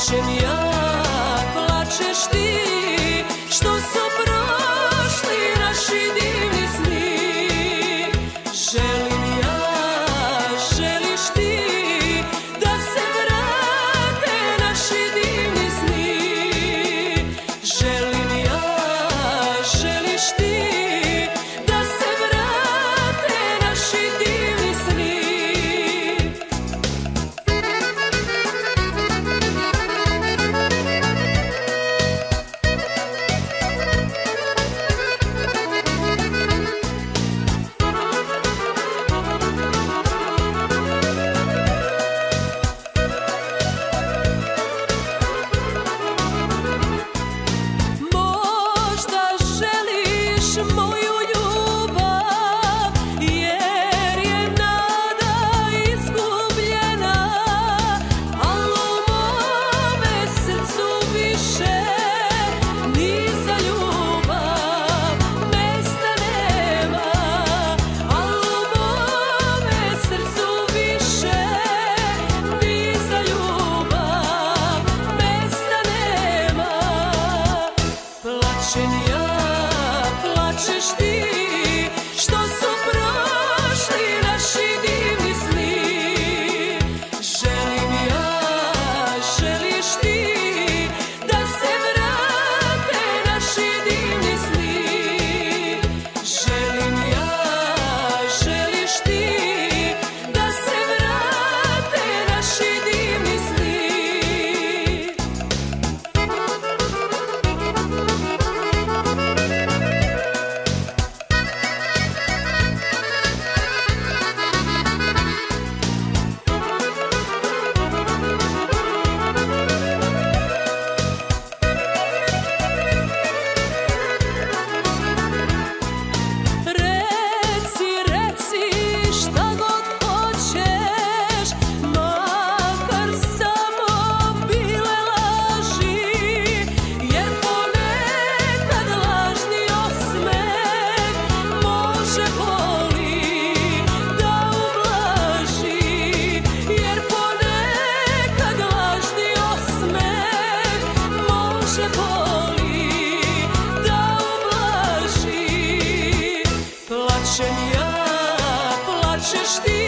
plačem ja, plačeš ti, što su prošli naši divni sni. Želim ja, želiš ti, da se vrate naši divni sni. Želim ja, želiš ti, da se vrate naši divni sni. Plačem ja, plačeš ti, što su prošli naši divni sni. Želim ja, želiš ti, da se vrate naši divni sni. Želim ja, želiš ti, da se vrate naši divni sni. Plačem ja, plačeš ti.